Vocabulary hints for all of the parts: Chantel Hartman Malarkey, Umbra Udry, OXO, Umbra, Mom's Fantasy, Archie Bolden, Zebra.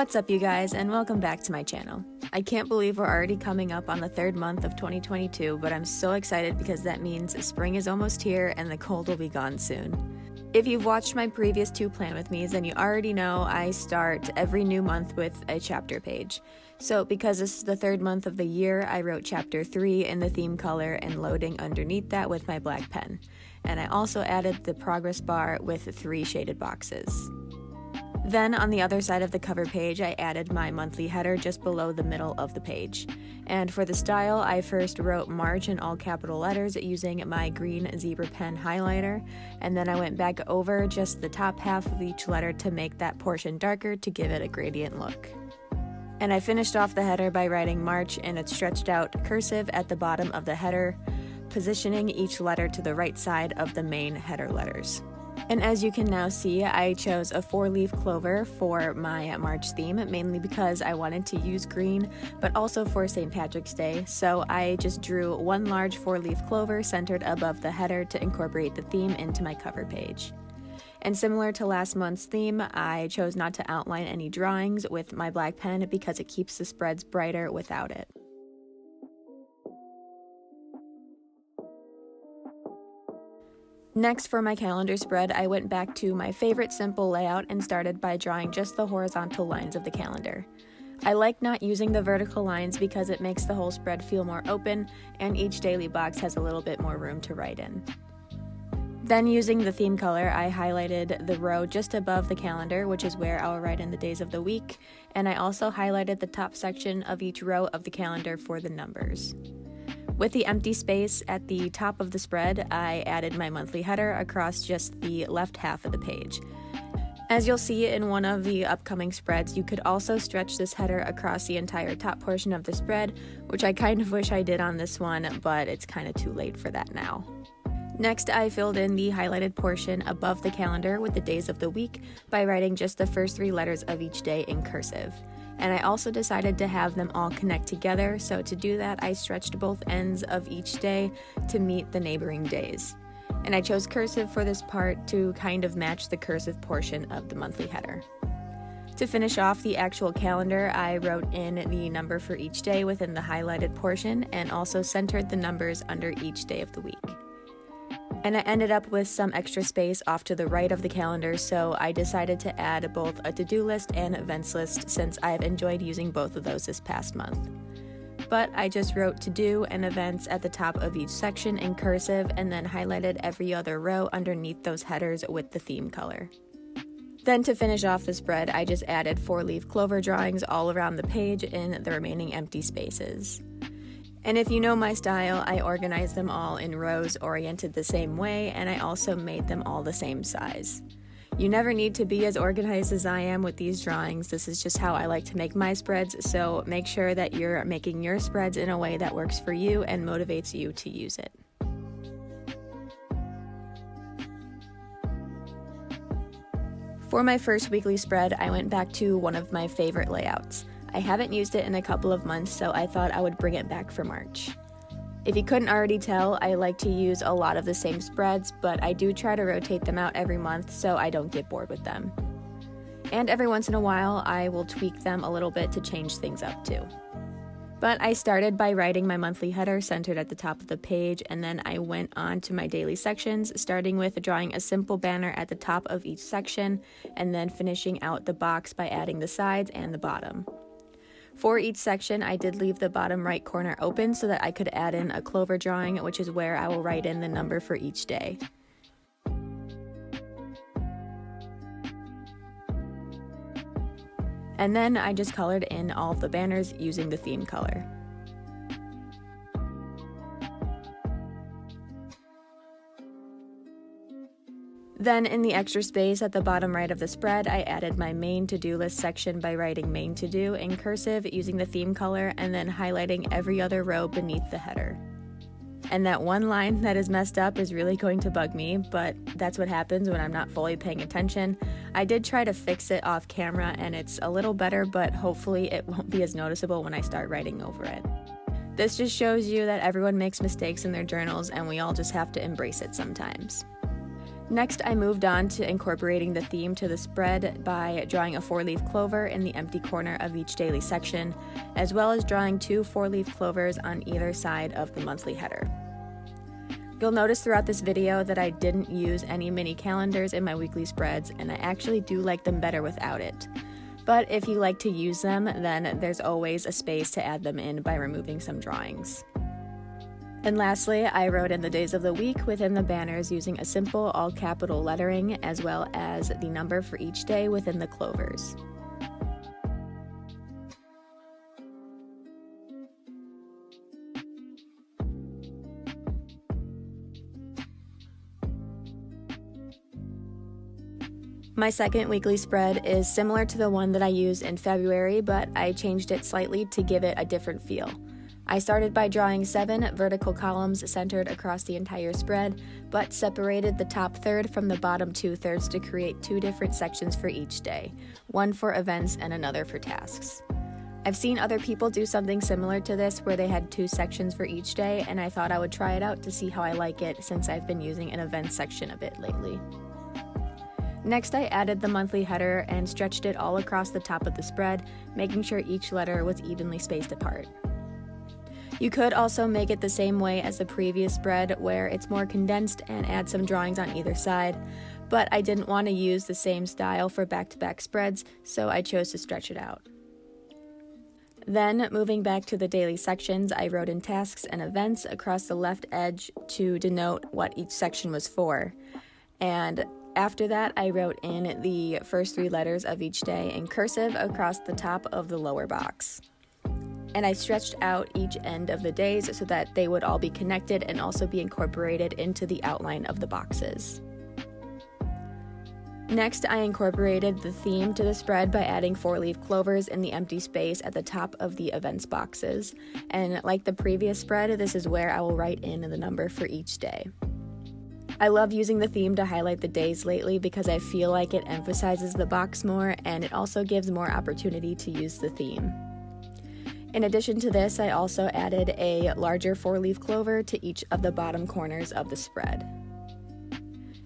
What's up, you guys, and welcome back to my channel. I can't believe we're already coming up on the third month of 2022, but I'm so excited because that means spring is almost here and the cold will be gone soon. If you've watched my previous two Plan With Me's, then you already know I start every new month with a chapter page. So because this is the third month of the year, I wrote chapter 3 in the theme color and loading underneath that with my black pen. And I also added the progress bar with 3 shaded boxes. Then on the other side of the cover page, I added my monthly header just below the middle of the page. And for the style, I first wrote March in all capital letters using my green Zebra pen highlighter, and then I went back over just the top half of each letter to make that portion darker to give it a gradient look. And I finished off the header by writing March in a stretched out cursive at the bottom of the header, positioning each letter to the right side of the main header letters. And as you can now see, I chose a 4-leaf clover for my March theme, mainly because I wanted to use green, but also for St. Patrick's Day. So I just drew one large 4-leaf clover centered above the header to incorporate the theme into my cover page. And similar to last month's theme, I chose not to outline any drawings with my black pen because it keeps the spreads brighter without it. Next, for my calendar spread, I went back to my favorite simple layout and started by drawing just the horizontal lines of the calendar. I like not using the vertical lines because it makes the whole spread feel more open, and each daily box has a little bit more room to write in. Then using the theme color, I highlighted the row just above the calendar, which is where I'll write in the days of the week, and I also highlighted the top section of each row of the calendar for the numbers. With the empty space at the top of the spread, I added my monthly header across just the left half of the page. As you'll see in one of the upcoming spreads, you could also stretch this header across the entire top portion of the spread, which I kind of wish I did on this one, but it's kind of too late for that now. Next, I filled in the highlighted portion above the calendar with the days of the week by writing just the first 3 letters of each day in cursive. And I also decided to have them all connect together, so to do that, I stretched both ends of each day to meet the neighboring days. And I chose cursive for this part to kind of match the cursive portion of the monthly header. To finish off the actual calendar, I wrote in the number for each day within the highlighted portion and also centered the numbers under each day of the week. And I ended up with some extra space off to the right of the calendar, so I decided to add both a to-do list and events list since I've enjoyed using both of those this past month. But I just wrote to-do and events at the top of each section in cursive and then highlighted every other row underneath those headers with the theme color. Then to finish off the spread, I just added 4-leaf clover drawings all around the page in the remaining empty spaces. And if you know my style, I organized them all in rows oriented the same way, and I also made them all the same size. You never need to be as organized as I am with these drawings. This is just how I like to make my spreads, so make sure that you're making your spreads in a way that works for you and motivates you to use it. For my first weekly spread, I went back to one of my favorite layouts. I haven't used it in a couple of months, so I thought I would bring it back for March. If you couldn't already tell, I like to use a lot of the same spreads, but I do try to rotate them out every month so I don't get bored with them. And every once in a while, I will tweak them a little bit to change things up too. But I started by writing my monthly header centered at the top of the page, and then I went on to my daily sections, starting with drawing a simple banner at the top of each section, and then finishing out the box by adding the sides and the bottom. For each section, I did leave the bottom right corner open so that I could add in a clover drawing, which is where I will write in the number for each day. And then I just colored in all of the banners using the theme color. Then in the extra space at the bottom right of the spread, I added my main to-do list section by writing main to-do in cursive using the theme color and then highlighting every other row beneath the header. And that one line that is messed up is really going to bug me, but that's what happens when I'm not fully paying attention. I did try to fix it off camera and it's a little better, but hopefully it won't be as noticeable when I start writing over it. This just shows you that everyone makes mistakes in their journals and we all just have to embrace it sometimes. Next, I moved on to incorporating the theme to the spread by drawing a four-leaf clover in the empty corner of each daily section, as well as drawing two four-leaf clovers on either side of the monthly header. You'll notice throughout this video that I didn't use any mini calendars in my weekly spreads, and I actually do like them better without it. But if you like to use them, then there's always a space to add them in by removing some drawings. And lastly, I wrote in the days of the week within the banners using a simple all capital lettering, as well as the number for each day within the clovers. My second weekly spread is similar to the one that I used in February, but I changed it slightly to give it a different feel. I started by drawing 7 vertical columns centered across the entire spread, but separated the top third from the bottom two-thirds to create two different sections for each day, one for events and another for tasks. I've seen other people do something similar to this where they had two sections for each day, and I thought I would try it out to see how I like it since I've been using an events section a bit lately. Next, I added the monthly header and stretched it all across the top of the spread, making sure each letter was evenly spaced apart. You could also make it the same way as the previous spread where it's more condensed and add some drawings on either side, but I didn't want to use the same style for back-to-back spreads, so I chose to stretch it out. Then, moving back to the daily sections, I wrote in tasks and events across the left edge to denote what each section was for. And after that, I wrote in the first three letters of each day in cursive across the top of the lower box. And I stretched out each end of the days so that they would all be connected and also be incorporated into the outline of the boxes. Next, I incorporated the theme to the spread by adding four-leaf clovers in the empty space at the top of the events boxes. And like the previous spread, this is where I will write in the number for each day. I love using the theme to highlight the days lately because I feel like it emphasizes the box more, and it also gives more opportunity to use the theme. In addition to this, I also added a larger four-leaf clover to each of the bottom corners of the spread.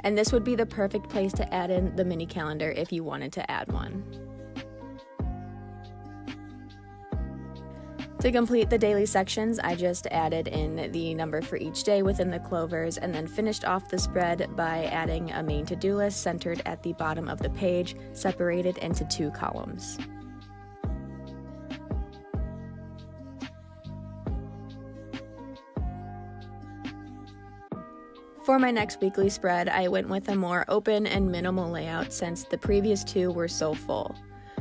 And this would be the perfect place to add in the mini calendar if you wanted to add one. To complete the daily sections, I just added in the number for each day within the clovers and then finished off the spread by adding a main to-do list centered at the bottom of the page, separated into two columns. For my next weekly spread, I went with a more open and minimal layout since the previous two were so full.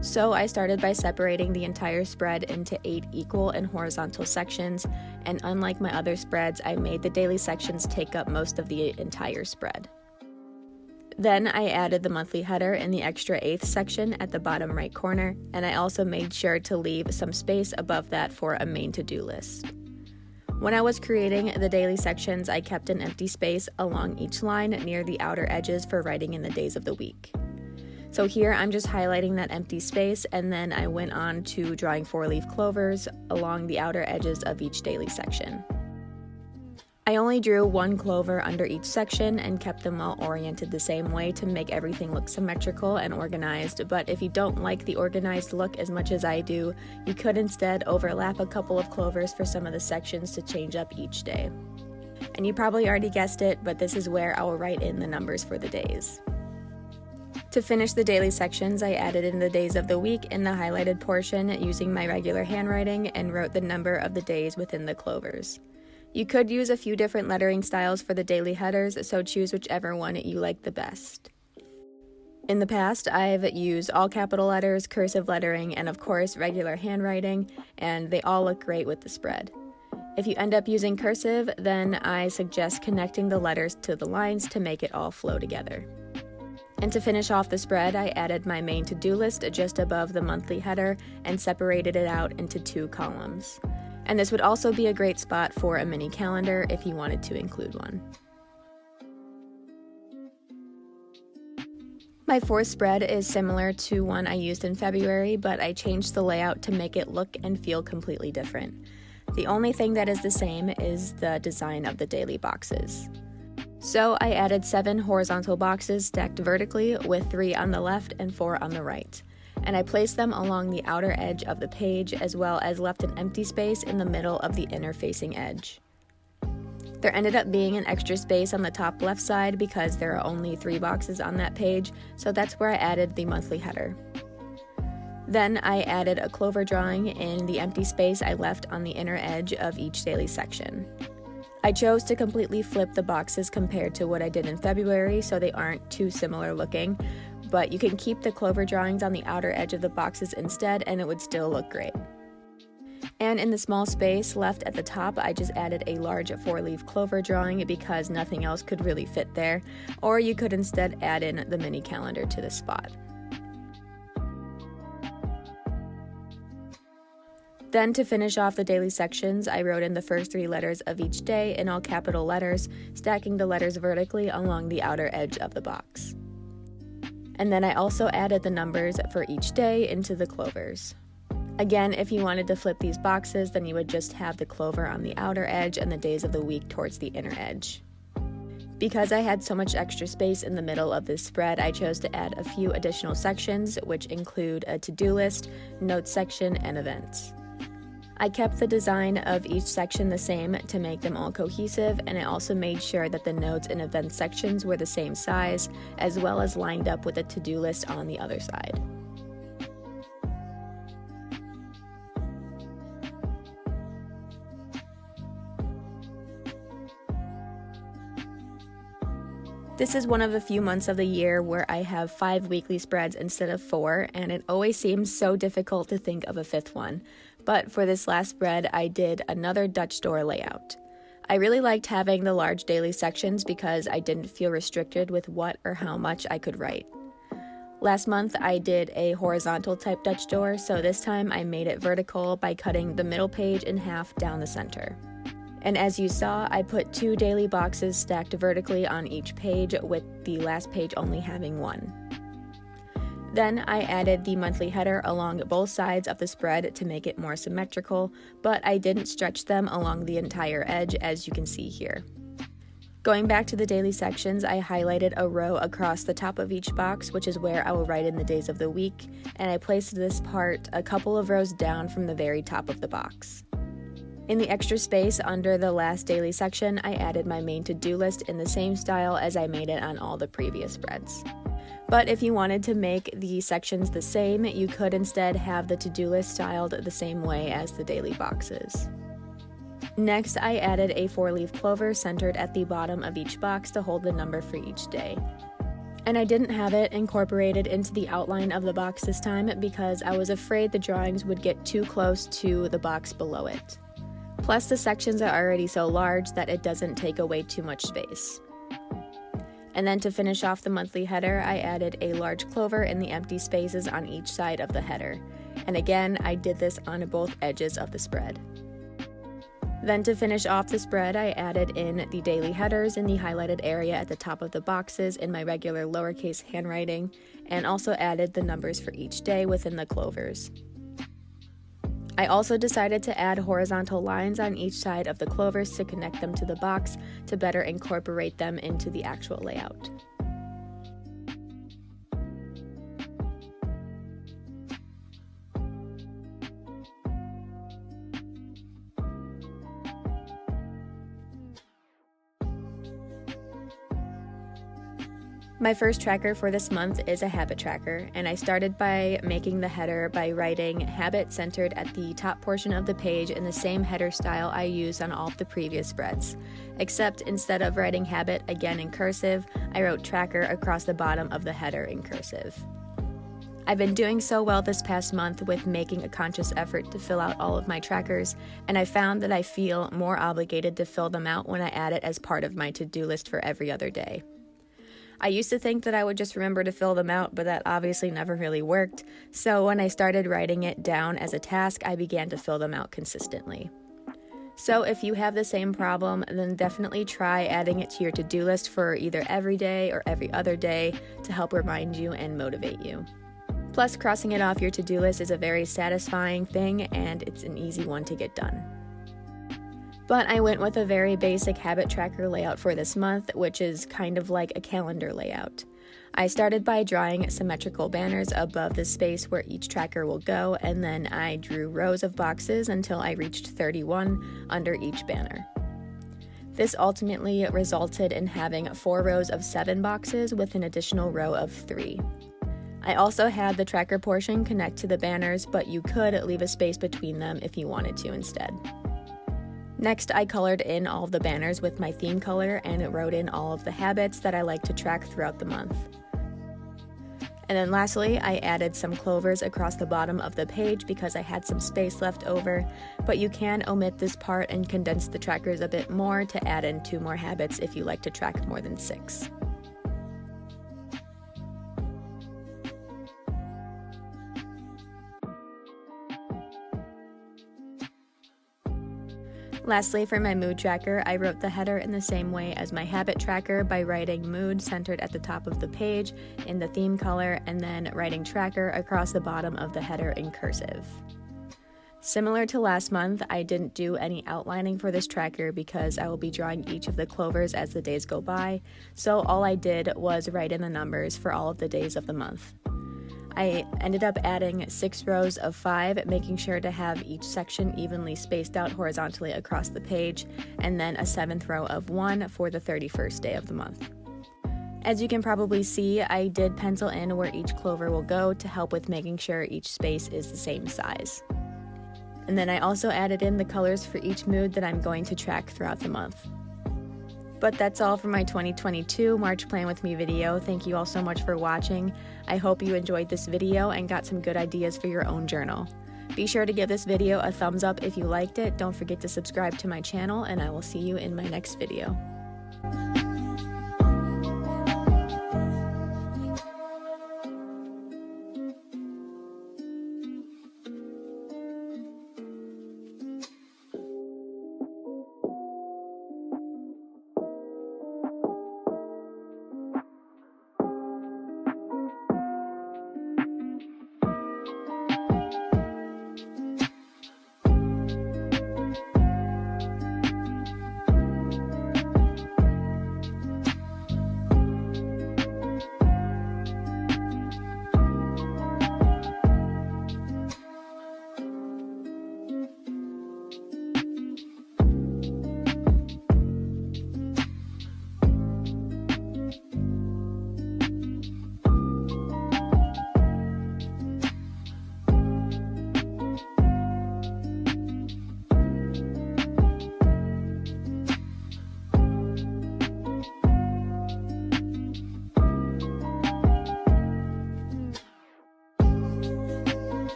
So I started by separating the entire spread into 8 equal and horizontal sections, and unlike my other spreads, I made the daily sections take up most of the entire spread. Then I added the monthly header in the extra 8th section at the bottom right corner, and I also made sure to leave some space above that for a main to-do list. When I was creating the daily sections, I kept an empty space along each line near the outer edges for writing in the days of the week. So here I'm just highlighting that empty space, and then I went on to drawing four-leaf clovers along the outer edges of each daily section. I only drew one clover under each section and kept them all oriented the same way to make everything look symmetrical and organized, but if you don't like the organized look as much as I do, you could instead overlap a couple of clovers for some of the sections to change up each day. And you probably already guessed it, but this is where I will write in the numbers for the days. To finish the daily sections, I added in the days of the week in the highlighted portion using my regular handwriting and wrote the number of the days within the clovers. You could use a few different lettering styles for the daily headers, so choose whichever one you like the best. In the past, I've used all capital letters, cursive lettering, and of course regular handwriting, and they all look great with the spread. If you end up using cursive, then I suggest connecting the letters to the lines to make it all flow together. And to finish off the spread, I added my main to-do list just above the monthly header and separated it out into two columns. And this would also be a great spot for a mini calendar if you wanted to include one. My fourth spread is similar to one I used in February, but I changed the layout to make it look and feel completely different. The only thing that is the same is the design of the daily boxes. So I added 7 horizontal boxes stacked vertically with 3 on the left and 4 on the right. And I placed them along the outer edge of the page as well as left an empty space in the middle of the inner facing edge. There ended up being an extra space on the top left side because there are only 3 boxes on that page, so that's where I added the monthly header. Then I added a clover drawing in the empty space I left on the inner edge of each daily section. I chose to completely flip the boxes compared to what I did in February so they aren't too similar looking, but you can keep the clover drawings on the outer edge of the boxes instead and it would still look great. And in the small space left at the top, I just added a large 4-leaf clover drawing because nothing else could really fit there, or you could instead add in the mini calendar to the spot. Then to finish off the daily sections, I wrote in the first 3 letters of each day in all capital letters, stacking the letters vertically along the outer edge of the box. And then I also added the numbers for each day into the clovers. Again, if you wanted to flip these boxes, then you would just have the clover on the outer edge and the days of the week towards the inner edge. Because I had so much extra space in the middle of this spread, I chose to add a few additional sections, which include a to-do list, notes section, and events. I kept the design of each section the same to make them all cohesive, and I also made sure that the notes and events sections were the same size, as well as lined up with the to-do list on the other side. This is one of the few months of the year where I have 5 weekly spreads instead of 4, and it always seems so difficult to think of a 5th one. But for this last spread, I did another Dutch door layout. I really liked having the large daily sections because I didn't feel restricted with what or how much I could write. Last month, I did a horizontal type Dutch door, so this time I made it vertical by cutting the middle page in half down the center. And as you saw, I put 2 daily boxes stacked vertically on each page, with the last page only having 1. Then I added the monthly header along both sides of the spread to make it more symmetrical, but I didn't stretch them along the entire edge as you can see here. Going back to the daily sections, I highlighted a row across the top of each box, which is where I will write in the days of the week, and I placed this part a couple of rows down from the very top of the box. In the extra space under the last daily section, I added my main to-do list in the same style as I made it on all the previous spreads. But if you wanted to make the sections the same, you could instead have the to-do list styled the same way as the daily boxes. Next, I added a 4-leaf clover centered at the bottom of each box to hold the number for each day. And I didn't have it incorporated into the outline of the box this time because I was afraid the drawings would get too close to the box below it. Plus, the sections are already so large that it doesn't take away too much space. And then to finish off the monthly header, I added a large clover in the empty spaces on each side of the header. And again, I did this on both edges of the spread. Then to finish off the spread, I added in the daily headers in the highlighted area at the top of the boxes in my regular lowercase handwriting, and also added the numbers for each day within the clovers. I also decided to add horizontal lines on each side of the clovers to connect them to the box to better incorporate them into the actual layout. My first tracker for this month is a habit tracker, and I started by making the header by writing habit centered at the top portion of the page in the same header style I used on all of the previous spreads. Except instead of writing habit again in cursive, I wrote tracker across the bottom of the header in cursive. I've been doing so well this past month with making a conscious effort to fill out all of my trackers, and I found that I feel more obligated to fill them out when I add it as part of my to-do list for every other day. I used to think that I would just remember to fill them out, but that obviously never really worked, so when I started writing it down as a task, I began to fill them out consistently. So if you have the same problem, then definitely try adding it to your to-do list for either every day or every other day to help remind you and motivate you. Plus, crossing it off your to-do list is a very satisfying thing, and it's an easy one to get done. But I went with a very basic habit tracker layout for this month, which is kind of like a calendar layout. I started by drawing symmetrical banners above the space where each tracker will go, and then I drew rows of boxes until I reached 31 under each banner. This ultimately resulted in having 4 rows of 7 boxes with an additional row of 3. I also had the tracker portion connect to the banners, but you could leave a space between them if you wanted to instead. Next, I colored in all of the banners with my theme color and wrote in all of the habits that I like to track throughout the month. And then lastly, I added some clovers across the bottom of the page because I had some space left over, but you can omit this part and condense the trackers a bit more to add in 2 more habits if you like to track more than 6. Lastly, for my mood tracker, I wrote the header in the same way as my habit tracker by writing mood centered at the top of the page in the theme color and then writing tracker across the bottom of the header in cursive. Similar to last month, I didn't do any outlining for this tracker because I will be drawing each of the clovers as the days go by, so all I did was write in the numbers for all of the days of the month. I ended up adding 6 rows of 5, making sure to have each section evenly spaced out horizontally across the page, and then a 7th row of 1 for the 31st day of the month. As you can probably see, I did pencil in where each clover will go to help with making sure each space is the same size. And then I also added in the colors for each mood that I'm going to track throughout the month. But that's all for my 2022 March Plan With Me video. Thank you all so much for watching. I hope you enjoyed this video and got some good ideas for your own journal. Be sure to give this video a thumbs up if you liked it. Don't forget to subscribe to my channel, and I will see you in my next video.